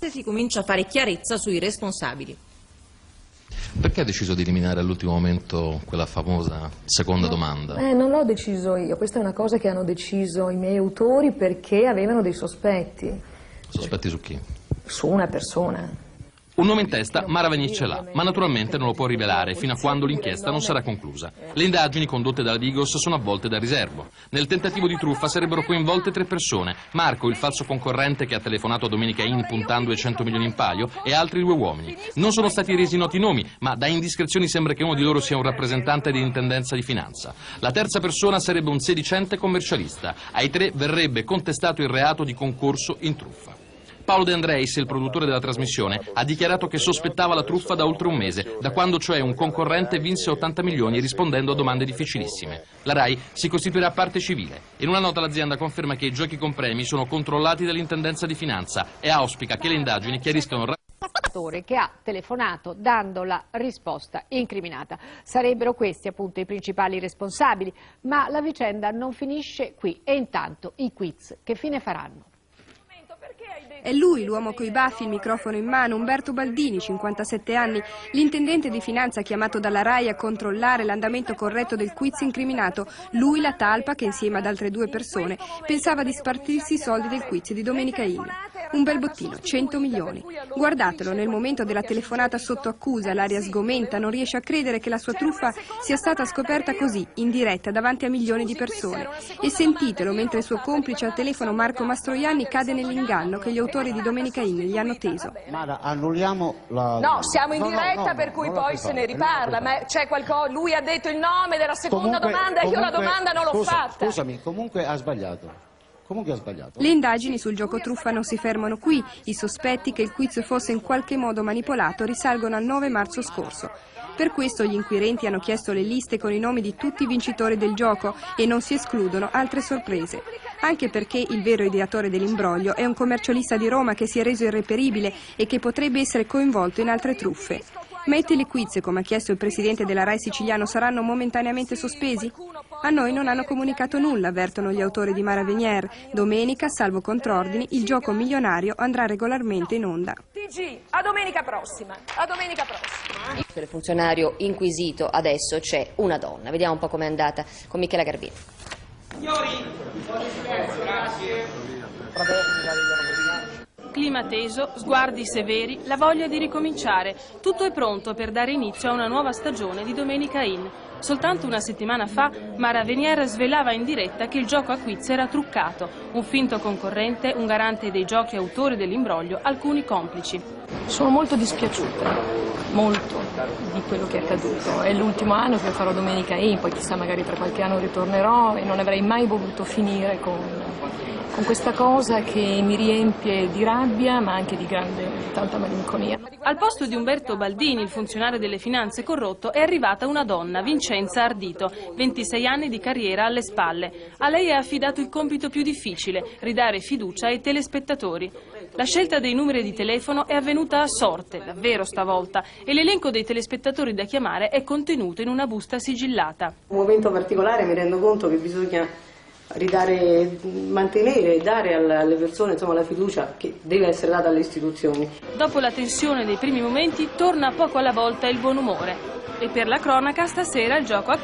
Se si comincia a fare chiarezza sui responsabili. Perché ha deciso di eliminare all'ultimo momento quella famosa seconda domanda? Non l'ho deciso io, questa è una cosa che hanno deciso i miei autori perché avevano dei sospetti. Sospetti su chi? Su una persona. Un nome in testa Mara Venier ce l'ha, ma naturalmente non lo può rivelare fino a quando l'inchiesta non sarà conclusa. Le indagini condotte dalla Digos sono avvolte da riservo. Nel tentativo di truffa sarebbero coinvolte 3 persone, Marco, il falso concorrente che ha telefonato a Domenica In puntando ai 100 milioni in palio, e altri 2 uomini. Non sono stati resi noti i nomi, ma da indiscrezioni sembra che uno di loro sia un rappresentante di intendenza di Finanza. La terza persona sarebbe un sedicente commercialista. Ai 3 verrebbe contestato il reato di concorso in truffa. Paolo De Andreis, il produttore della trasmissione, ha dichiarato che sospettava la truffa da oltre 1 mese, da quando cioè un concorrente vinse 80 milioni rispondendo a domande difficilissime. La RAI si costituirà parte civile. In una nota l'azienda conferma che i giochi con premi sono controllati dall'intendenza di Finanza e auspica che le indagini chiariscano che ha telefonato dando la risposta incriminata. Sarebbero questi appunto i principali responsabili, ma la vicenda non finisce qui e intanto i quiz che fine faranno? È lui, l'uomo coi baffi, il microfono in mano, Umberto Baldini, 57 anni, l'intendente di Finanza chiamato dalla RAI a controllare l'andamento corretto del quiz incriminato, lui la talpa che insieme ad altre 2 persone pensava di spartirsi i soldi del quiz di Domenica In. Un bel bottino, 100 milioni. Guardatelo, nel momento della telefonata sotto accusa, l'aria sgomenta, non riesce a credere che la sua truffa sia stata scoperta così, in diretta, davanti a milioni di persone. E sentitelo, mentre il suo complice al telefono Marco Mastroianni cade nell'inganno che gli autori di Domenica In gli hanno teso. Mara, annulliamo la... No, siamo in diretta, per cui poi se ne riparla, ma c'è qualcosa... Lui ha detto il nome della seconda domanda e io la domanda non l'ho fatta. Scusami, comunque ha sbagliato. Le indagini sul gioco truffa non si fermano qui. I sospetti che il quiz fosse in qualche modo manipolato risalgono al 9 marzo scorso. Per questo gli inquirenti hanno chiesto le liste con i nomi di tutti i vincitori del gioco e non si escludono altre sorprese. Anche perché il vero ideatore dell'imbroglio è un commercialista di Roma che si è reso irreperibile e che potrebbe essere coinvolto in altre truffe. Ma i telequiz, come ha chiesto il presidente della RAI siciliano, saranno momentaneamente sospesi? A noi non hanno comunicato nulla, avvertono gli autori di Mara Venier. Domenica, salvo contrordini, il gioco milionario andrà regolarmente in onda. Tg, a domenica prossima. A domenica prossima. Per il funzionario inquisito adesso c'è una donna. Vediamo un po' com'è andata con Michela Garbini. Signori, grazie. Clima teso, sguardi severi, la voglia di ricominciare. Tutto è pronto per dare inizio a una nuova stagione di Domenica In. Soltanto una settimana fa Mara Venier svelava in diretta che il gioco a quiz era truccato. Un finto concorrente, un garante dei giochi, autore dell'imbroglio, alcuni complici. Sono molto dispiaciuta. Molto di quello che è accaduto. È l'ultimo anno che farò Domenica In, poi chissà, magari tra qualche anno ritornerò e non avrei mai voluto finire con questa cosa che mi riempie di rabbia ma anche di tanta malinconia. Al posto di Umberto Baldini, il funzionario delle Finanze corrotto, è arrivata una donna, Vincenza Ardito, 26 anni di carriera alle spalle. A lei è affidato il compito più difficile, ridare fiducia ai telespettatori. La scelta dei numeri di telefono è avvenuta a sorte, davvero stavolta, e l'elenco dei telespettatori da chiamare è contenuto in una busta sigillata. Un momento particolare, mi rendo conto che bisogna mantenere e dare alle persone, insomma, la fiducia che deve essere data alle istituzioni. Dopo la tensione dei primi momenti torna poco alla volta il buon umore e per la cronaca stasera il gioco a